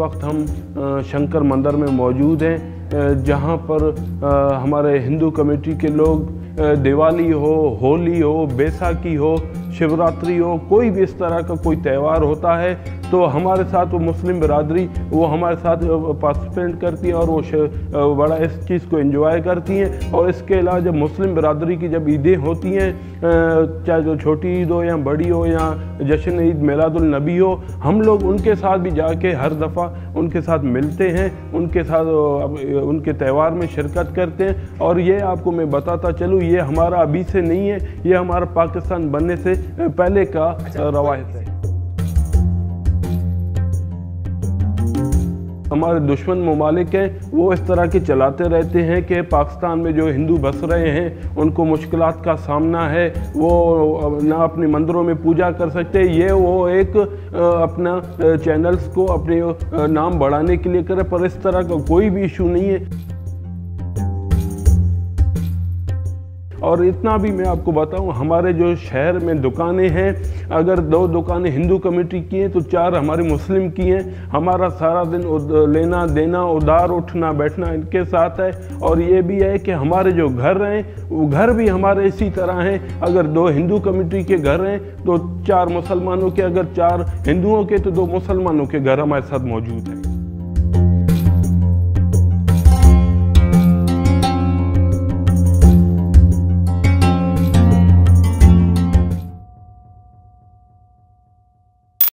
वक्त हम शंकर मंदिर में मौजूद हैं, जहां पर हमारे हिंदू कमेटी के लोग दिवाली हो, होली हो, बैसाखी हो, शिवरात्रि हो, कोई भी इस तरह का कोई त्यौहार होता है तो हमारे साथ वो मुस्लिम बिरादरी वो हमारे साथ पार्टिसिपेट करती है और वो बड़ा इस चीज़ को एंजॉय करती हैं। और इसके अलावा जब मुस्लिम बिरादरी की जब ईदें होती हैं, चाहे जो छोटी ईद हो या बड़ी हो या जश्न ईद मिलादुल नबी हो, हम लोग उनके साथ भी जाके हर दफ़ा उनके साथ मिलते हैं, उनके साथ उनके त्यौहार में शिरकत करते हैं। और ये आपको मैं बताता चलूँ, ये हमारा अभी से नहीं है, ये हमारा पाकिस्तान बनने से पहले का रवायत है। हमारे दुश्मन ममालिक हैं वो इस तरह के चलाते रहते हैं कि पाकिस्तान में जो हिंदू बस रहे हैं उनको मुश्किल का सामना है, वो ना अपने मंदिरों में पूजा कर सकते। ये वो एक अपना चैनल्स को अपने नाम बढ़ाने के लिए करें, पर इस तरह का कोई भी इशू नहीं है। और इतना भी मैं आपको बताऊं, हमारे जो शहर में दुकानें हैं, अगर 2 दुकानें हिंदू कमेटी की हैं तो 4 हमारे मुस्लिम की हैं। हमारा सारा दिन लेना देना, उधार उठना बैठना इनके साथ है। और ये भी है कि हमारे जो घर हैं वो घर भी हमारे इसी तरह हैं, अगर 2 हिंदू कमेटी के घर हैं तो 4 मुसलमानों के, अगर 4 हिंदुओं के तो 2 मुसलमानों के घर हमारे साथ मौजूद हैं।